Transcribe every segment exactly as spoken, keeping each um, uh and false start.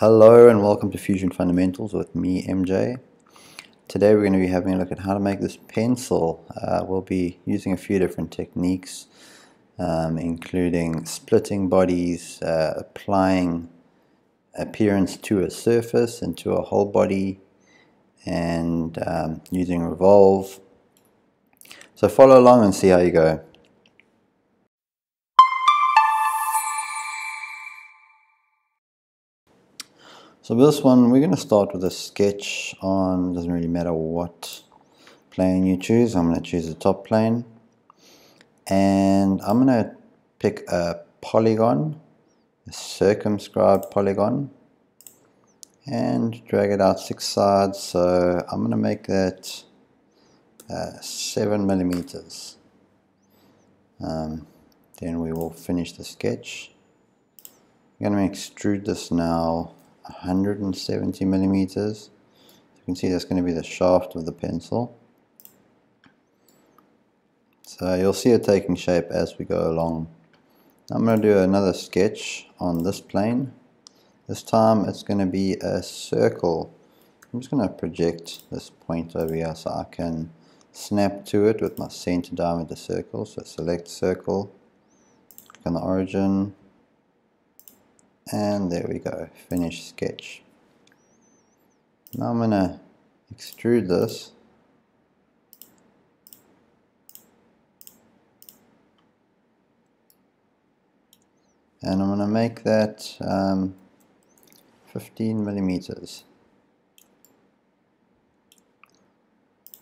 Hello and welcome to Fusion Fundamentals with me, M J. Today we're going to be having a look at how to make this pencil. Uh, we'll be using a few different techniques, um, including splitting bodies, uh, applying appearance to a surface and to a whole body, and um, using revolve. So follow along and see how you go. So this one, we're going to start with a sketch on, doesn't really matter what plane you choose. I'm going to choose the top plane. And I'm going to pick a polygon, a circumscribed polygon, and drag it out six sides. So I'm going to make that uh, seven millimeters. Um, then we will finish the sketch. I'm going to extrude this now one hundred seventy millimeters. You can see that's going to be the shaft of the pencil. So you'll see it taking shape as we go along. I'm going to do another sketch on this plane. This time it's going to be a circle. I'm just going to project this point over here so I can snap to it with my center diameter circle. So select circle, click on the origin. And there we go, finished sketch. Now I'm going to extrude this. And I'm going to make that um, fifteen millimeters.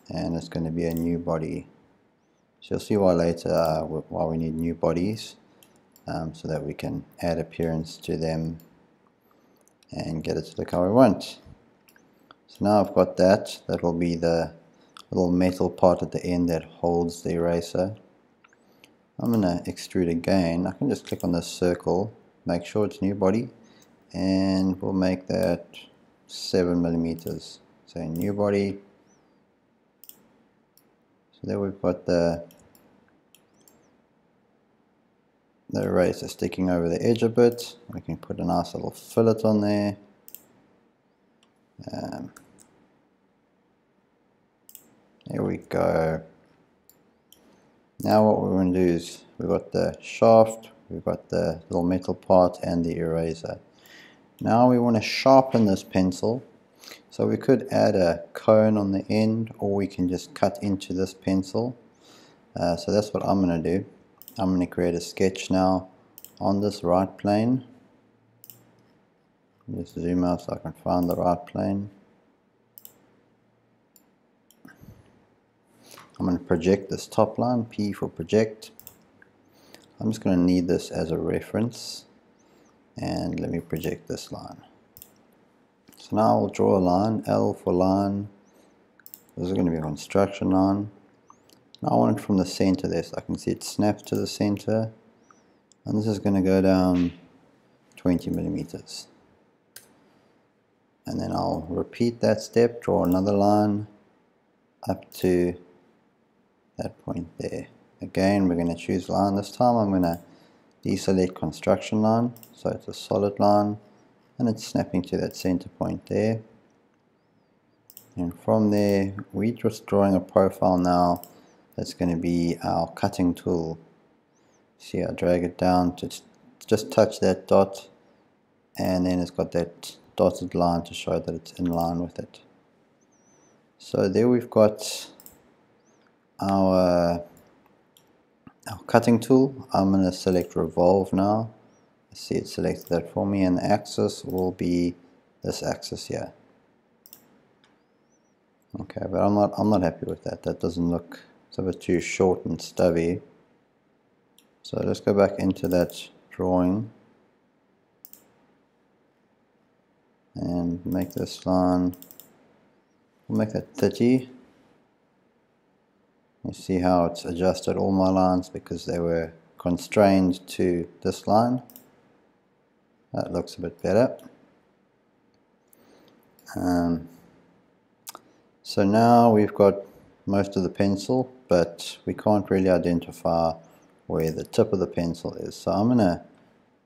And it's going to be a new body. So you'll see why later, uh, why we need new bodies. Um, so that we can add appearance to them and get it to look how we want. So now I've got that. That will be the little metal part at the end that holds the eraser. I'm going to extrude again. I can just click on this circle, make sure it's new body, and we'll make that seven millimeters. So new body. So there we've got the the eraser sticking over the edge a bit. We can put a nice little fillet on there. Um, there we go. Now what we're going to do is we've got the shaft, we've got the little metal part and the eraser. Now we want to sharpen this pencil. So we could add a cone on the end, or we can just cut into this pencil. Uh, so that's what I'm going to do. I'm going to create a sketch now on this right plane. Just zoom out so I can find the right plane. I'm going to project this top line, P for project. I'm just going to need this as a reference. And let me project this line. So now I'll draw a line, L for line. This is going to be a construction line. Now I want it from the center there, so I can see it snapped to the center, and this is going to go down twenty millimeters. And then I'll repeat that step, draw another line up to that point there. Again, we're going to choose line. This time I'm going to deselect construction line, so it's a solid line, and it's snapping to that center point there. And from there, we're just drawing a profile now. That's going to be our cutting tool. See, I drag it down to just touch that dot, and then it's got that dotted line to show that it's in line with it. So there we've got our, our cutting tool. I'm going to select revolve now. See, it selected that for me, and the axis will be this axis here. Okay, but I'm not, I'm not happy with that. That doesn't look, it's a bit too short and stubby. So let's go back into that drawing and make this line, we'll make that thirty. You see how it's adjusted all my lines because they were constrained to this line. That looks a bit better. Um, so now we've got most of the pencil, but we can't really identify where the tip of the pencil is. So I'm going to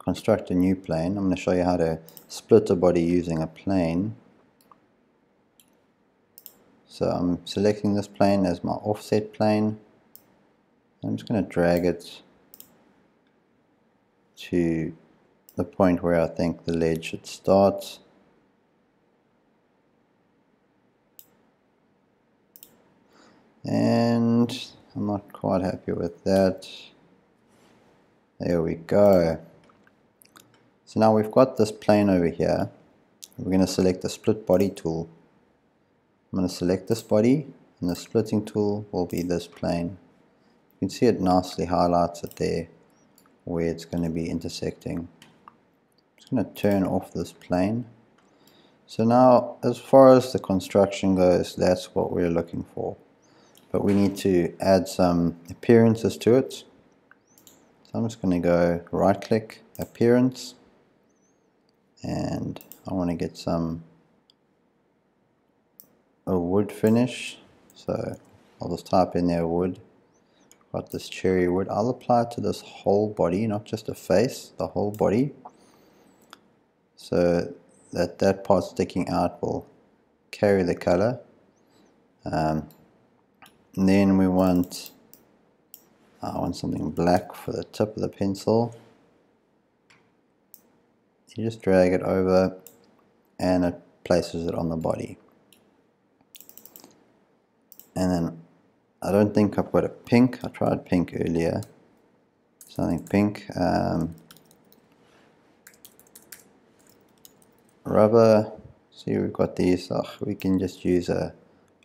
construct a new plane. I'm going to show you how to split a body using a plane. So I'm selecting this plane as my offset plane. I'm just going to drag it to the point where I think the ledge should start. And I'm not quite happy with that. There we go. So now we've got this plane over here. We're going to select the split body tool. I'm going to select this body, and the splitting tool will be this plane. You can see it nicely highlights it there where it's going to be intersecting. I'm just going to turn off this plane. So now, as far as the construction goes, that's what we're looking for. But we need to add some appearances to it. So I'm just going to go right click, appearance, and I want to get some a wood finish, so I'll just type in there wood. Got this cherry wood. I'll apply it to this whole body, not just a face, the whole body, so that that part sticking out will carry the color. Um, and then we want I want something black for the tip of the pencil. You just drag it over and it places it on the body. And then I don't think I've got a pink. I tried pink earlier. Something pink. Um, rubber. See, we've got these. Oh, we can just use a,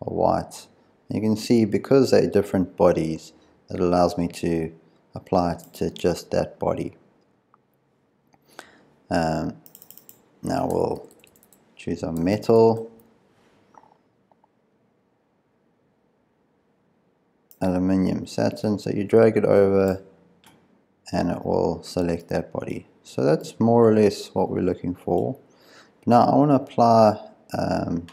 a white. You can see because they're different bodies, it allows me to apply it to just that body. Um, now we'll choose a metal. Aluminium satin, so you drag it over and it will select that body. So that's more or less what we're looking for. Now I want to apply um,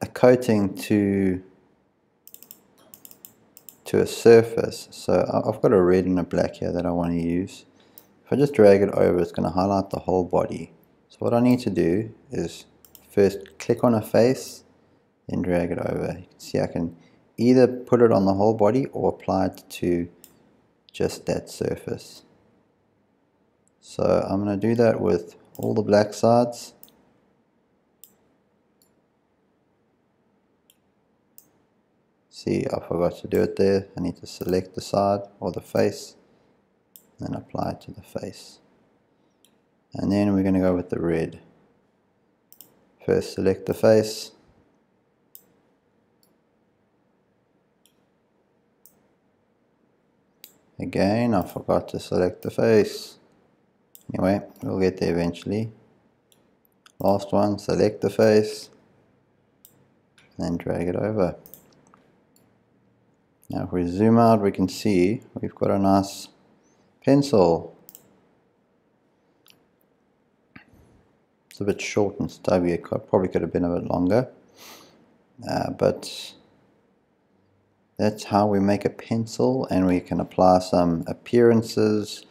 a coating to to a surface. So I've got a red and a black here that I want to use. If I just drag it over, it's going to highlight the whole body. So what I need to do is first click on a face, then drag it over. You can see I can either put it on the whole body or apply it to just that surface. So I'm going to do that with all the black sides. See, I forgot to do it there. I need to select the side or the face and then apply it to the face. And then we're going to go with the red. First select the face. Again, I forgot to select the face. Anyway, we'll get there eventually. Last one, select the face, and then drag it over. Now if we zoom out, we can see we've got a nice pencil. It's a bit short and stubby. It probably could have been a bit longer. Uh, but that's how we make a pencil, and we can apply some appearances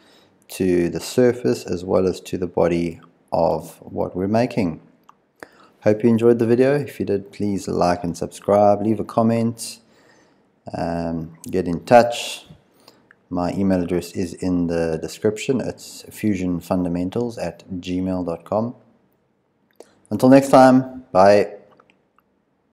to the surface as well as to the body of what we're making. Hope you enjoyed the video. If you did, please like and subscribe, leave a comment, um, get in touch. My email address is in the description. It's fusion fundamentals at gmail dot com. Until next time, bye.